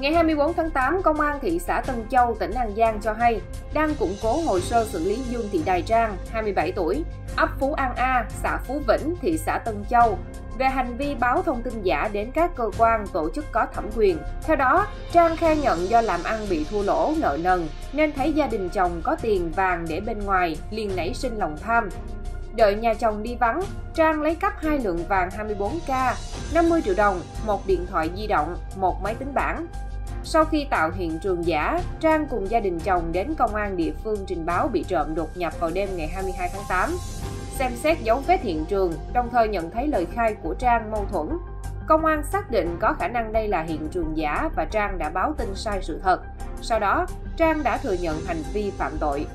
Ngày 24 tháng 8, Công an thị xã Tân Châu, tỉnh An Giang cho hay đang củng cố hồ sơ xử lý Dương Thị Đài Trang, 27 tuổi, ấp Phú An A, xã Phú Vĩnh, thị xã Tân Châu, về hành vi báo thông tin giả đến các cơ quan, tổ chức có thẩm quyền. Theo đó, Trang khai nhận do làm ăn bị thua lỗ, nợ nần, nên thấy gia đình chồng có tiền vàng để bên ngoài, liền nảy sinh lòng tham. Đợi nhà chồng đi vắng, Trang lấy cắp 2 lượng vàng 24K, 50 triệu đồng, 1 điện thoại di động, 1 máy tính bảng. Sau khi tạo hiện trường giả, Trang cùng gia đình chồng đến công an địa phương trình báo bị trộm đột nhập vào đêm ngày 22 tháng 8. Xem xét dấu vết hiện trường, đồng thời nhận thấy lời khai của Trang mâu thuẫn. Công an xác định có khả năng đây là hiện trường giả và Trang đã báo tin sai sự thật. Sau đó, Trang đã thừa nhận hành vi phạm tội.